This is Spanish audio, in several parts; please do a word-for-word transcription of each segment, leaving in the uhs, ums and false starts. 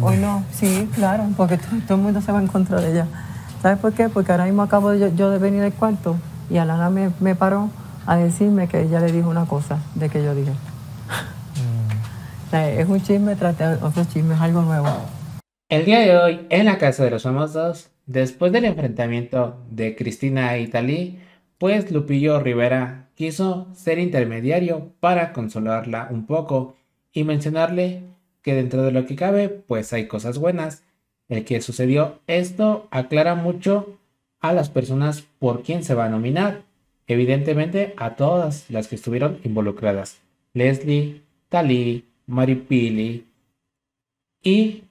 Hoy no, sí, claro, porque todo el mundo se va en contra de ella. ¿Sabes por qué? Porque ahora mismo acabo yo, yo de venir del cuarto y Alana me, me paró a decirme que ella le dijo una cosa de que yo dije. Mm. O sea, es un chisme, trate otro chisme, es algo nuevo. El día de hoy, en La Casa de los Famosos, después del enfrentamiento de Cristina y Thalí, pues Lupillo Rivera quiso ser intermediario para consolarla un poco y mencionarle que dentro de lo que cabe, pues hay cosas buenas. El que sucedió esto aclara mucho a las personas por quién se va a nominar. Evidentemente a todas las que estuvieron involucradas. Leslie, Thalí, Maripili. Y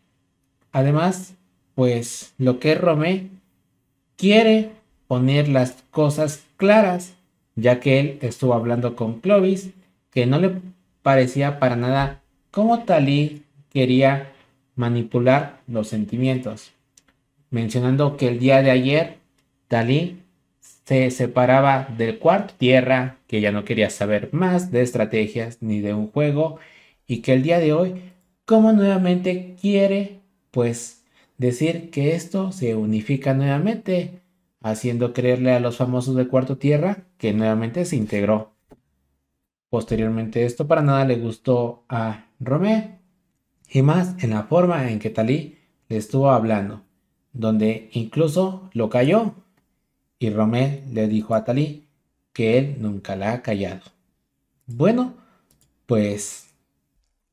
además, pues lo que Romeh quiere poner las cosas claras, ya que él estuvo hablando con Clovis, que no le parecía para nada cómo Thalí quería manipular los sentimientos, mencionando que el día de ayer Thalí se separaba del cuarto tierra, que ya no quería saber más de estrategias ni de un juego, y que el día de hoy como nuevamente quiere pues decir que esto se unifica nuevamente, haciendo creerle a los famosos del cuarto tierra que nuevamente se integró. Posteriormente esto para nada le gustó a Romeh, y más en la forma en que Thalí le estuvo hablando, donde incluso lo calló. Y Romeh le dijo a Thalí que él nunca la ha callado. Bueno, pues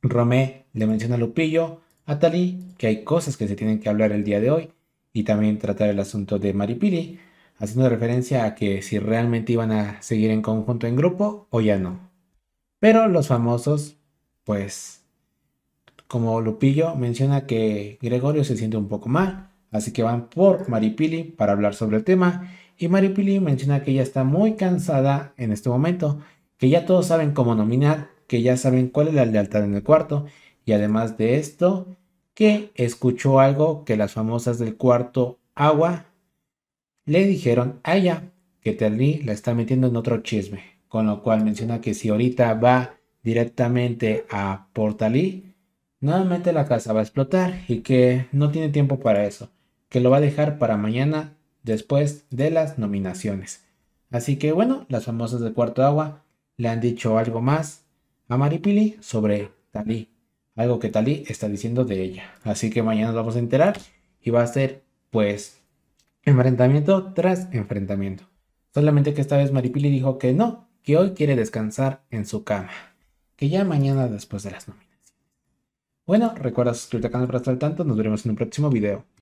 Romeh le menciona a Lupillo, a Thalí, que hay cosas que se tienen que hablar el día de hoy. Y también tratar el asunto de Maripili, haciendo referencia a que si realmente iban a seguir en conjunto en grupo o ya no. Pero los famosos, pues, como Lupillo menciona que Gregorio se siente un poco mal, así que van por Maripili para hablar sobre el tema, y Maripili menciona que ella está muy cansada en este momento, que ya todos saben cómo nominar, que ya saben cuál es la lealtad en el cuarto, y además de esto, que escuchó algo que las famosas del cuarto agua le dijeron a ella, que Thalí la está metiendo en otro chisme, con lo cual menciona que si ahorita va directamente a Portalí, nuevamente la casa va a explotar y que no tiene tiempo para eso, que lo va a dejar para mañana después de las nominaciones. Así que bueno, las famosas del cuarto agua le han dicho algo más a Maripili sobre Thalí, algo que Thalí está diciendo de ella. Así que mañana nos vamos a enterar y va a ser pues enfrentamiento tras enfrentamiento. Solamente que esta vez Maripili dijo que no, que hoy quiere descansar en su cama, que ya mañana después de las nominaciones. Bueno, recuerda suscribirte al canal para estar al tanto. Nos veremos en un próximo video.